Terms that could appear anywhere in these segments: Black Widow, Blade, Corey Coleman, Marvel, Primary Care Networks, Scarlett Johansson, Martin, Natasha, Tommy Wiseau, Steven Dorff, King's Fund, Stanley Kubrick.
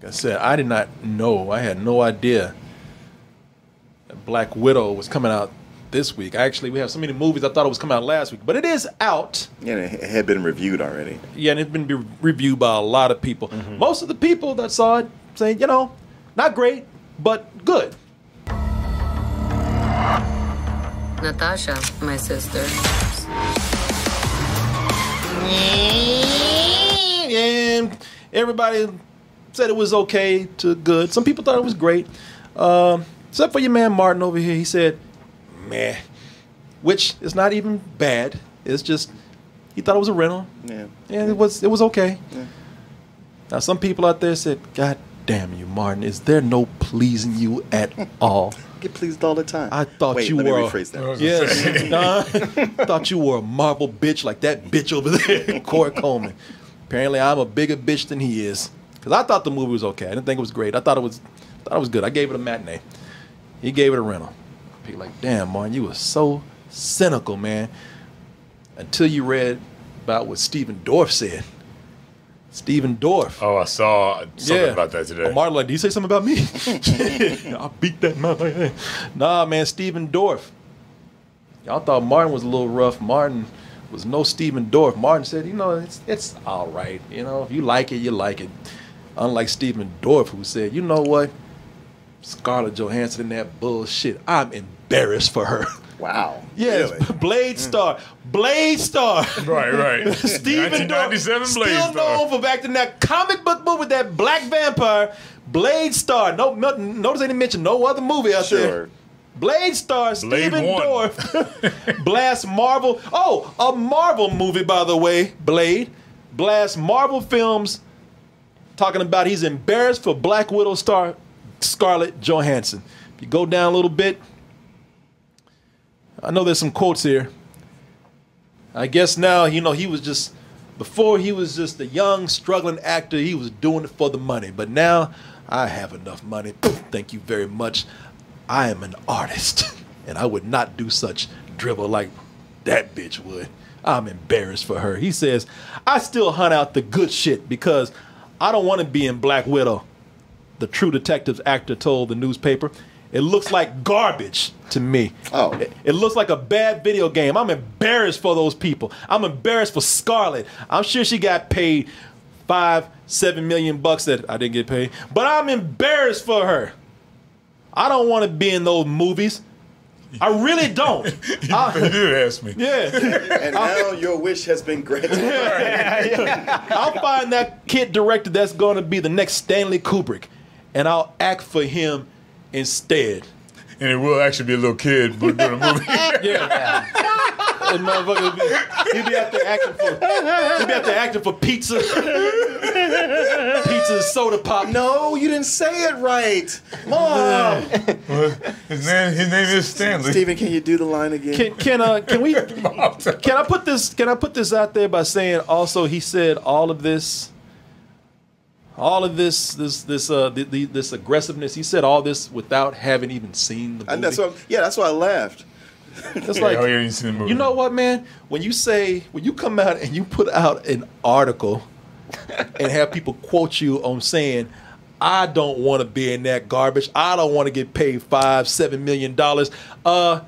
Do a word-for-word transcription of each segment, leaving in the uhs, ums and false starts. Like I said, I did not know. I had no idea that Black Widow was coming out this week. Actually, we have so many movies, I thought it was coming out last week. But it is out. Yeah, and it had been reviewed already. Yeah, and it's been re reviewed by a lot of people. Mm-hmm. Most of the people that saw it saying, you know, not great, but good. Natasha, my sister. And everybody said it was okay to good. Some people thought it was great. Uh, except for your man Martin over here. He said, meh. Which is not even bad. It's just, he thought it was a rental. Yeah. And it was, it was okay. Yeah. Now, some people out there said, God damn you, Martin. Is there no pleasing you at all? Get pleased all the time. I thought Wait, you let were. Me rephrase that. Yes, nah, I thought you were a Marvel bitch like that bitch over there, Corey Coleman. Apparently, I'm a bigger bitch than he is. Cause I thought the movie was okay. I didn't think it was great. I thought it was, thought it was good. I gave it a matinee. He gave it a rental. People like, damn, Martin, you were so cynical, man. Until you read about what Steven Dorff said. Steven Dorff. Oh, I saw something yeah. about that today. Oh, Martin, like, did you say something about me? I beat that mother. Nah, man, Steven Dorff. Y'all thought Martin was a little rough. Martin was no Steven Dorff. Martin said, you know, it's it's all right. You know, if you like it, you like it. Unlike Steven Dorff, who said, you know what? Scarlett Johansson and that bullshit. I'm embarrassed for her. Wow. Yes, really? Blade star. Blade star. Right, right. Steven Dorff, Blade still known for acting that comic book movie with that black vampire. Blade star. No, no, notice they didn't mention no other movie out sure. there. Blade star, Blade Steven Dorff. Blast Marvel. Oh, a Marvel movie, by the way, Blade. Blast Marvel Films. Talking about he's embarrassed for Black Widow star Scarlett Johansson. If you go down a little bit, I know there's some quotes here. I guess now, you know, he was just, before he was just a young, struggling actor. He was doing it for the money. But now, I have enough money. Thank you very much. I am an artist. And I would not do such drivel like that bitch would. I'm embarrassed for her. He says, I still hunt out the good shit because I don't want to be in Black Widow. The True Detective's actor told the newspaper. It looks like garbage to me. Oh. It, it looks like a bad video game. I'm embarrassed for those people. I'm embarrassed for Scarlett. I'm sure she got paid five, seven million bucks that I didn't get paid. But I'm embarrassed for her. I don't want to be in those movies. I really don't. You I, did ask me. Yeah. And now I, your wish has been granted. Yeah, yeah, yeah. I'll find that kid director that's going to be the next Stanley Kubrick. And I'll act for him instead. And it will actually be a little kid doing a movie. Yeah. And motherfucker, he'd be, be out there acting for, he'd be out there acting for pizza, pizza and soda pop. No, you didn't say it right, Mom. Well, his name, his name is Stanley. Steven, can you do the line again? Can, can uh, can we? Can I put this? Can I put this out there by saying also he said all of this. All of this, this, this, uh, the, the, this aggressiveness. He said all this without having even seen the movie. And that's what, yeah, that's why I laughed. It's like, yeah, I haven't seen the movie. You know what, man? When you say, when you come out and you put out an article and have people quote you on saying, "I don't want to be in that garbage. I don't want to get paid five, seven million dollars." Uh,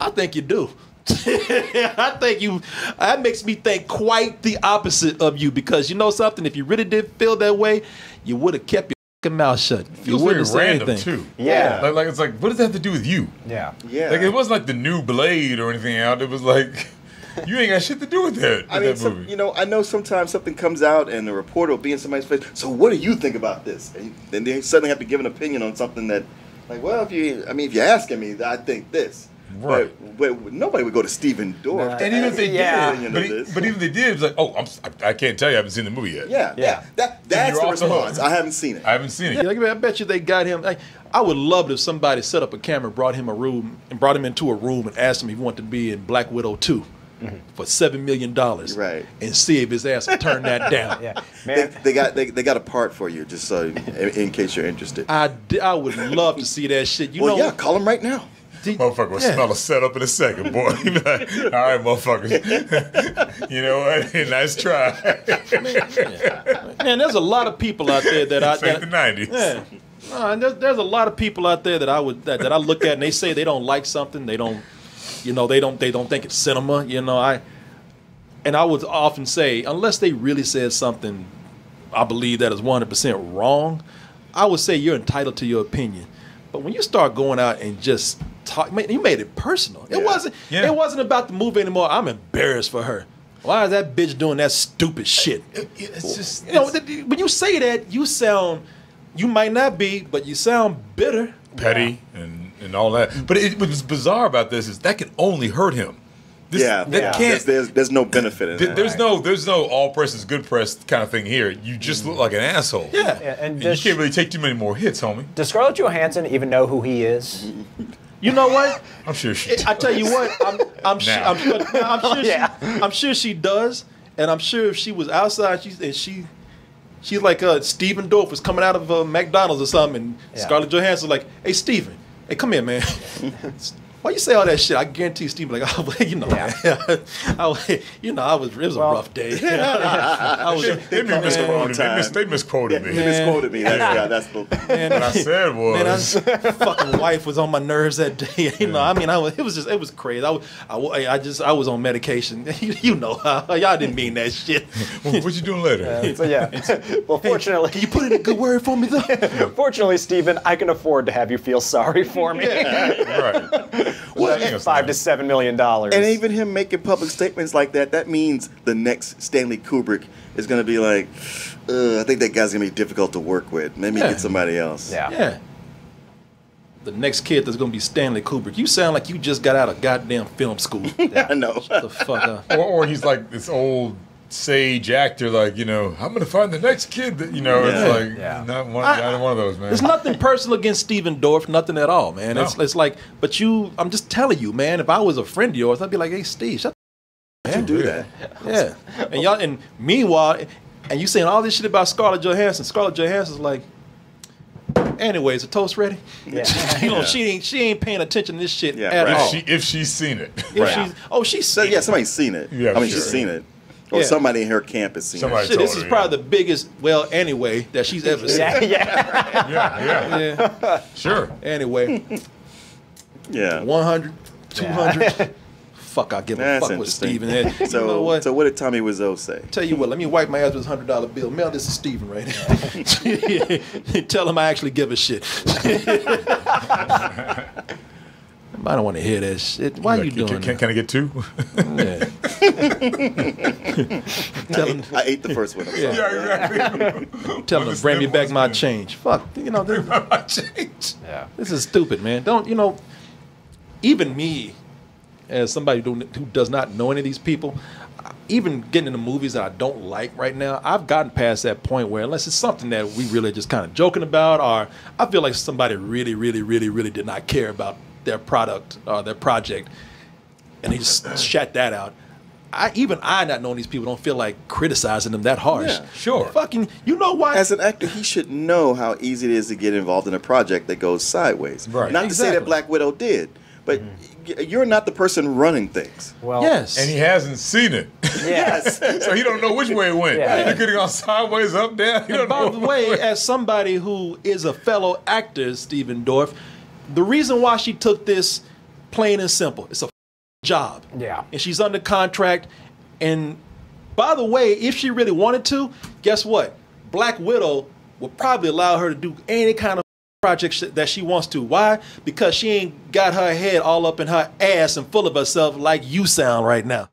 I think you do. I think you, that makes me think quite the opposite of you, because you know something, if you really did feel that way, you would have kept your mouth shut. It feels you wouldn't very random anything. Too. Yeah. Like, like it's like, what does that have to do with you? Yeah. Yeah. Like it wasn't like the new Blade or anything out. It was like, you ain't got shit to do with that. I mean, that some, movie. You know, I know sometimes something comes out and the reporter will be in somebody's face, so what do you think about this? And then they suddenly have to give an opinion on something that, like, well, if you, I mean, if you're asking me, I think this. Right, but, but nobody would go to Steven Dorff. Nah, and even if they yeah. did, but, he, but even if they did, it's like, oh, I'm, I, I can't tell you, I haven't seen the movie yet. Yeah, yeah. yeah. That, that's the response. I haven't seen it. I haven't seen it. Yeah, like, I bet you they got him. Like, I would love it if somebody set up a camera, brought him a room, and brought him into a room and asked him if he wanted to be in Black Widow two. Mm-hmm. For seven million dollars, right? And see if his ass will turn that down. Yeah, man. They, they got they, they got a part for you, just so in, in case you're interested. I, I would love to see that shit. You well, know, yeah, call him right now. Motherfucker will yeah. smell a setup in a second, boy. He be like, all right, motherfuckers. You know what? Nice try. Man, man, there's a lot of people out there that I... Fake the nineties. Yeah. Uh, there's, there's a lot of people out there that I would that, that I look at and they say they don't like something. They don't, you know, they don't they don't think it's cinema. You know, I and I would often say unless they really said something, I believe that is one hundred percent wrong. I would say you're entitled to your opinion, but when you start going out and just talk, man, you made it personal. It yeah. wasn't yeah. it wasn't about the movie anymore. I'm embarrassed for her. Why is that bitch doing that stupid shit? It, it, it's just you know it's, when you say that you sound. You might not be, but you sound bitter. Petty yeah. and, and all that. But it, what's bizarre about this is that can only hurt him. This, yeah, that yeah. Can't, there's, there's, there's no benefit in th that. There's, right. no, there's no all press is good press kind of thing here. You just look like an asshole. Yeah, yeah and, and you can't really take too many more hits, homie. Does Scarlett Johansson even know who he is? You know what? I'm sure she does. I tell you what, I'm, I'm, nah. I'm, I'm, sure, she, yeah. I'm sure she does. And I'm sure if she was outside she, and she... She's like uh, Steven Dorff was coming out of uh, McDonald's or something, and yeah. Scarlett Johansson's like, "Hey, Steven, hey, come here, man. Why you say all that shit?" I guarantee Steven like, oh, you know, yeah. man, I, you know, I was it was well, a rough day. I was, they, they, they, misquoted they, mis, they misquoted me. They misquoted me. That's, yeah, that's the man, what I said was. Man, I, fucking wife was on my nerves that day. You know, yeah. I mean, I was, it was just it was crazy. I was, I, I just I was on medication. you, you know, uh, y'all didn't mean that shit. Well, what you doing later? Uh, so yeah. Well, fortunately, hey, can you put in a good word for me though. Yeah. Fortunately, Steven, I can afford to have you feel sorry for me. Yeah. Right. Well, well, five to seven million dollars. And even him making public statements like that, that means the next Stanley Kubrick is going to be like, uh, I think that guy's going to be difficult to work with. Maybe yeah. get somebody else. Yeah. yeah. The next kid that's going to be Stanley Kubrick. You sound like you just got out of goddamn film school. Yeah, I know. Shut the fuck up. Or, or he's like this old sage actor, like, you know, I'm going to find the next kid that, you know, yeah. it's like, yeah. not, one, I, not one of those, man. There's nothing personal against Steven Dorff, nothing at all, man. No. It's, it's like, but you, I'm just telling you, man, if I was a friend of yours, I'd be like, hey, Steve, shut the fuck up. You do that. Yeah. yeah. And y'all, and meanwhile, and you saying all this shit about Scarlett Johansson. Scarlett Johansson's like, anyways, the toast ready? Yeah. you know, yeah. she ain't she ain't paying attention to this shit yeah, at right. all. If, she, if she's seen it. If right. she's, oh, she's seen yeah, it. Somebody's seen it. Yeah, I mean, sure. she's seen it. Or yeah. somebody in her camp has seen it. Shit, this is her, probably yeah. the biggest, well, anyway, that she's ever seen. yeah, yeah. yeah, yeah. Yeah. Sure. Anyway. Yeah. one hundred, two hundred. Fuck, I'll give a fuck with Steven. So, you know what? So what did Tommy Wiseau say? Tell you what, let me wipe my ass with this one hundred dollar bill. Mail this to Steven right now. Tell him I actually give a shit. I don't want to hear that shit. Why are you doing that? Can I get two? Yeah. Tell him, I ate the first one. I'm yeah, sorry. Exactly. Tell him to bring me back my change. Fuck, you know, bring back my change. Yeah, this is stupid, man. Don't you know? Even me, as somebody who does not know any of these people, even getting into movies that I don't like right now, I've gotten past that point where unless it's something that we really just kind of joking about, or I feel like somebody really, really, really, really did not care about their product or their project, and they just shat that out. I, even I, not knowing these people, don't feel like criticizing them that harsh. Yeah, sure. Fucking, you know why? As an actor, he should know how easy it is to get involved in a project that goes sideways. Right. Not exactly. to say that Black Widow did, but mm. you're not the person running things. Well, yes. And he hasn't seen it. Yes. So he don't know which way it went. Yeah. He could have gone sideways, up, down. He don't by know the way, way, as somebody who is a fellow actor, Steven Dorff, the reason why she took this, plain and simple, it's a job. Yeah. And she's under contract. And by the way, if she really wanted to, guess what? Black Widow will probably allow her to do any kind of project that she wants to. Why? Because she ain't got her head all up in her ass and full of herself like you sound right now.